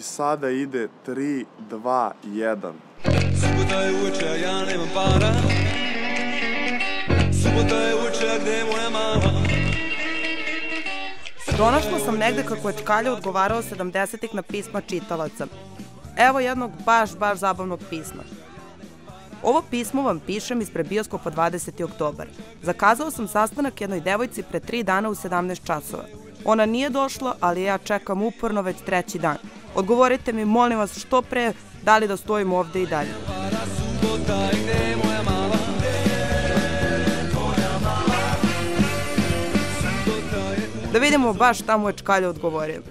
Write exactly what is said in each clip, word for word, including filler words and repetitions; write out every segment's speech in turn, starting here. Znači sada ide tri, dva, jedan. Subota je uveče, a ja nemam para. Subota je uveče, a gde je moja mama? Donašla sam negde kako je Čkalja odgovarao sedamdesetih na pisma čitalaca. Evo jednog baš, baš zabavnog pisma. Ovo pismo vam pišem ispred Bioskopa dvadeset oktobar. Zakazao sam sastanak jednoj devojci pre tri dana u sedamnaest časova. Ona nije došla, ali ja čekam uporno već treći dan. Odgovorite mi, molim vas, što pre, da li da stojimo ovde i dalje. Da vidimo baš šta mu je Čkalja odgovorio.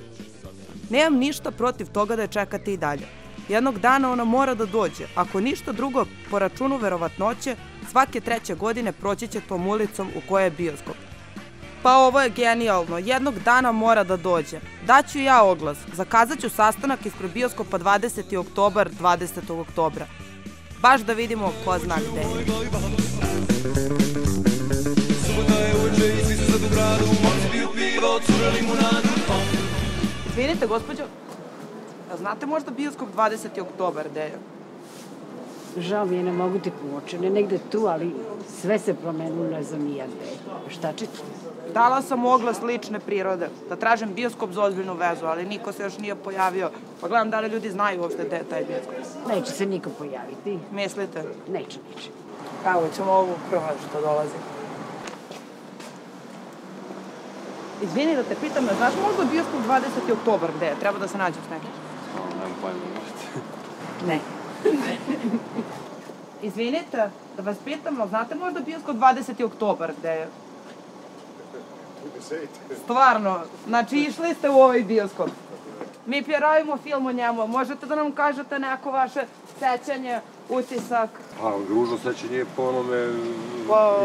Nemam ništa protiv toga da je čekate i dalje. Jednog dana ona mora da dođe. Ako ništa drugo, po računu verovatnoće, svake treće godine proći će tom ulicom u kojoj je bioskop. Pa ovo je genijalno, jednog dana mora da dođe. Daću ja oglas, zakazat ću sastanak ispred Bioskopa dvadeset oktobar dvadesetog oktobra. Baš da vidimo ko zna gde je. Izvinite, gospođo, znate možda Bioskop dvadeset oktobar gde je? Žao mi je, ne mogu ti pomoći, ne negde tu, ali sve se promenilo, ne znam i ja gde. Šta ćete? Dala sam oglas lične prirode, da tražim bioskop za ozbiljnu vezu, ali niko se još nije pojavio. Pa gledam da li ljudi znaju uopšte gde je taj bioskop. Neće se niko pojaviti. Mislite? Neće, neće. Evo ćemo ovu prva što dolazi. Izvini da te pitam, ne znaš možda Bioskop dvadeset oktobar gde je? Treba da se nađem s nekim. Nemam pojma, možete. Ne. Izvinite, da vas pitam, ali znate možda Bioskop dvadeset oktobar gde je? Stvarno, znači išli ste u ovaj bioskop. Mi pravimo film o njemu, možete da nam kažete neko vaše sećanje, utisak? Pa, ružno sećanje je po onome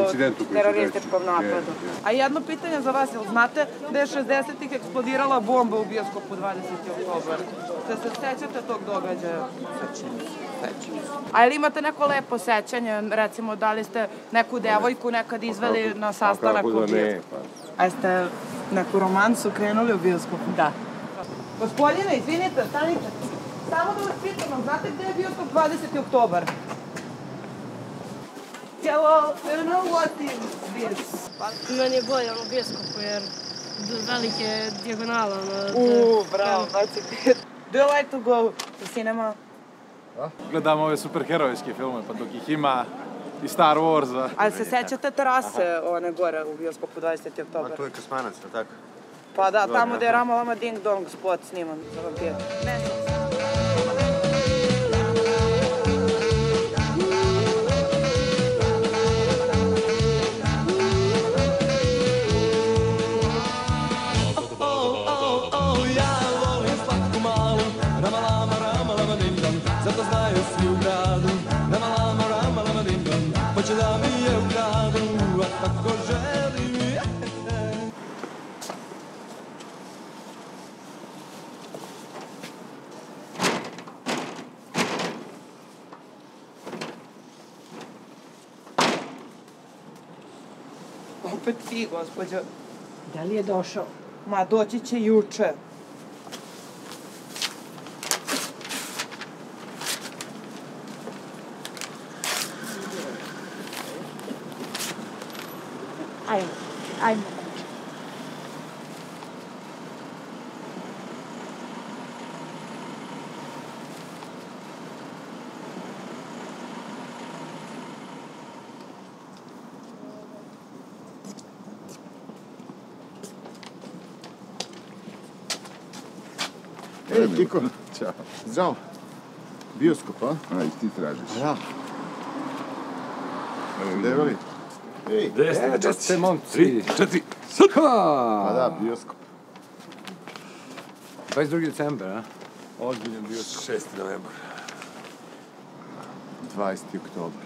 incidentu koji se reći. Po terorističkom napadu. A jedno pitanje za vas, jel znate da je šezdesetih eksplodirala bomba u Bioskopu dvadeset oktobar? Ste se sećate tog događaja? Sećanje. A ili imate neko lepo sećanje, recimo da li ste neku devojku nekad izveli na sastanak u bioskopu? A ste neku romansu krenuli u bioskopu? Da. Gospodine, izvinite, stanite. Samo da vas pitam, znate gde je Bioskop dvadeset oktobar? Hello, I don't know what is this. Meni je bolje ono bioskopu jer velike dijagonala. Uuu, bravo, dvadeset pet. Do you like to go to cinema? Gledamo ove superherojske filme, pa dok ih ima i Star Wars. Ali se sećate terase one gore u Bioskopu dvadeset oktobar? A to je Kosmanac, ne tako? Pa da, tamo gde je Rama Lama Ding Dong spot sniman za vampira. Opet ti, gospođo. Da li je došao? Ma, doći će juče. Ajmo, ajmo. E, Tiko. Ćao. Zdravo. Bioskop, a? A, i ti tražiš. Ja. Develi. Ej, desne, desne, momci. Tri, četiri, sad! A da, bioskop. dvadeset drugi decembar, a? Ozbiljan bioskop. šesti novembar. dvadeseti oktobar.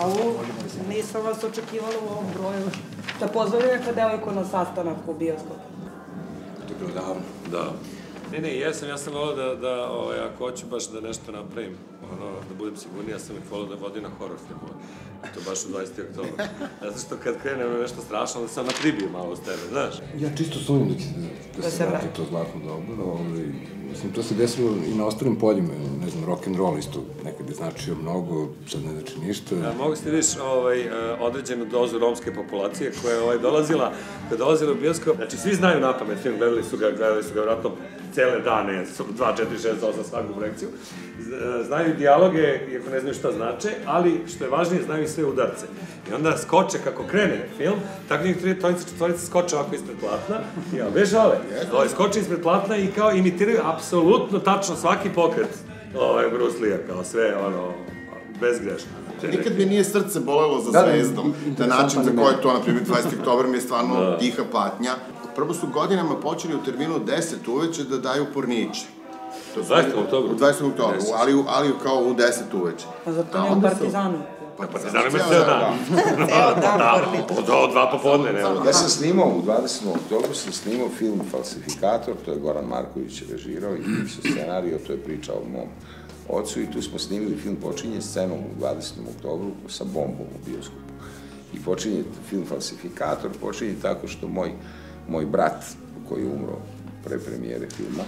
finalu. Nisam vas očekivala u ovom broju. Da pozvali neka devojku na sastanak u bioskopu. To je bilo davno, da. Ne, ne, jesam, ja sam volao da, ako hoću baš da nešto napravim, da budem sigurniji, ja sam ih volao da vodim na horor filmu. To je baš u dvadesetog oktobra. Zato što kad krenem nešto strašno, onda sam napribio malo s tebe, znaš? Ja čisto sumnjam da se vrati to zlatno doba. Mislim, to se desilo i na ostalim poljima, ne znam, rock'n'roll isto nekad je značio mnogo, sad ne znači ništa. Mogu si vidiš određenu dozu romske populacije koja je dolazila, koja je dolazila u bioskop. Znači, svi znaju na pamet film, gledali su ga, gledali su ga vratno cele dane, dva, četiri, šest, osam, svaku projekciju. Znaju dijaloge, iako ne znaju šta znače, ali što je važnije, znaju i sve udarce. I onda skoče kako krene film, tako njih tri tonice, četvorice skoče ovako ispred platna, bez žale. Skoče ispred platna i kao imitiraju apsolutno tačno svaki pokret Bruce Lee-a, kao sve, ono, bez greška. Nikad mi nije srce bolelo za zvezdom, na način za koje je to, na primjer, dvadesetog oktobra mi je stvarno tiha patnja. Prvo su godinama počeli u terminu deset uveče da daju porniče. U dvadesetog oktobra? U dvadesetog oktobra, ali kao u deset uveče. Pa zato nije u Partizanu. Na Partizanima je ceo dan. Ceo dan. Od dva popodne, nema. Ja sam snimao, u dvadesetom oktobru sam snimao film Falsifikator, to je Goran Marković režirao i pisao scenariju, to je priča o mom ocu i tu smo snimili film, počinje scenom u dvadesetom oktobru sa bombom u bioskopu. I počinje film Falsifikator, počinje tako što moj Moj brat, koji je umro pre premijere filma,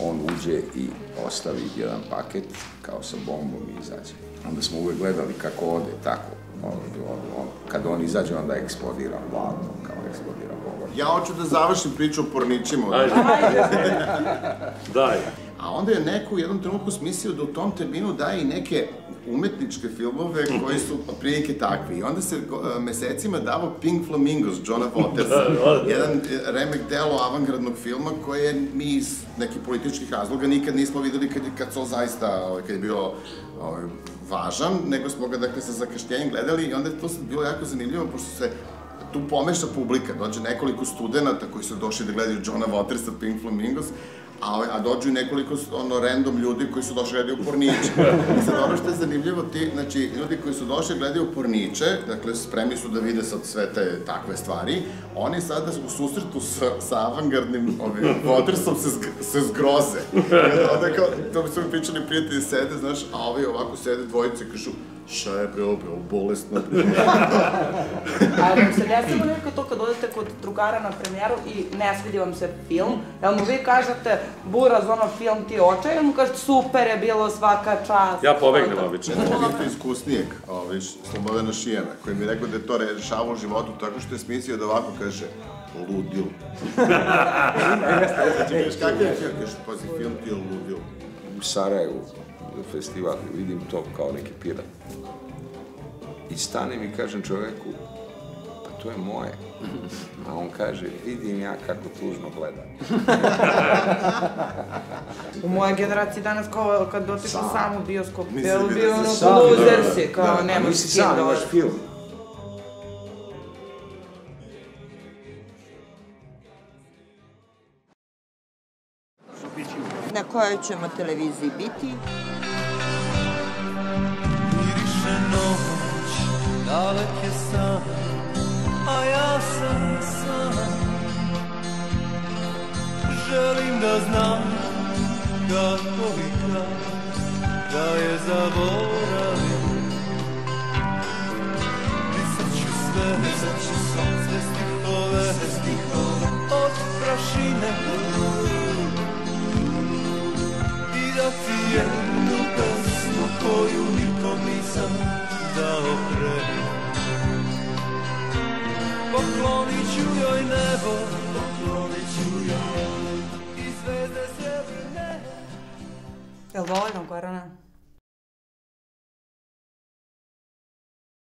on uđe i ostavi jedan paket, kao sa bombom, i izađe. Onda smo uvek gledali kako ode, tako. Kad on izađe, onda eksplodira, vladno, kao eksplodira govor. Ja hoću da završim priču o porničima. Daj. A onda je neko u jednom trenutku smislio da u tom terminu daje i neke umetničke filmove koji su prilike takvi. I onda se mesecima davao Pink Flamingos, Johna Watersa. Jedan remek delo avangardnog filma koje mi iz nekih političkih razloga nikad nismo videli kad je to zaista bilo važan, nego smo ga sa zakašnjenjem gledali i onda je to bilo jako zanimljivo, pošto se tu pomeša publika. Dođe nekoliko studenta koji su došli da gledaju Johna Watersa, Pink Flamingos, a dođu i nekoliko random ljudi koji su došli gledaju porniče. I sad ono što je zanimljivo, ti ljudi koji su došli gledaju porniče, dakle spremni su da vide sad sve te takve stvari, oni sada u susretu sa avangardnim Watersom se zgroze. To su mi pričali prijatelji, sede, znaš, a ovi ovako sede dvojice i kažu šta je bilo, bilo bolestno. Ali vam se desimo nekako to kad odete kod drugara na premijeru i ne svidi vam se film, jel mu vi kažete buraz ono film ti oče, jel mu kažete super je bilo svaka čast? Ja pobegnem obično. Jednog isto iskusnijeg, Slobodana Šijena, koji mi je rekao da je to rešavao u životu tako što je smislio da ovako kaže ludilo. Kako je film? Pazi, film ti je ludilo. U Sarajevu, festivalu, vidim to kao neki pirat. I stanem i kažem čoveku, pa to je moje. A on kaže, vidim ja kako tužno gledam. U moje generaciji danas, kad dotišao sam u bioskop, je li bio ono loser si, kao nemaš s kim dođe. Na kojoj ćemo televiziji biti? Miriše noć, dalek je san, a ja sam sam. Želim da znam kako bi kraj, da je zaboravim. Pisat ću sve, pisat ću sve stihove, od prašine. Da ti jednu pesmu koju nikom nisam dao pre, poklonit ću joj nebo, poklonit ću joj i zvezde srebrne. Je li dovoljno, Gorana?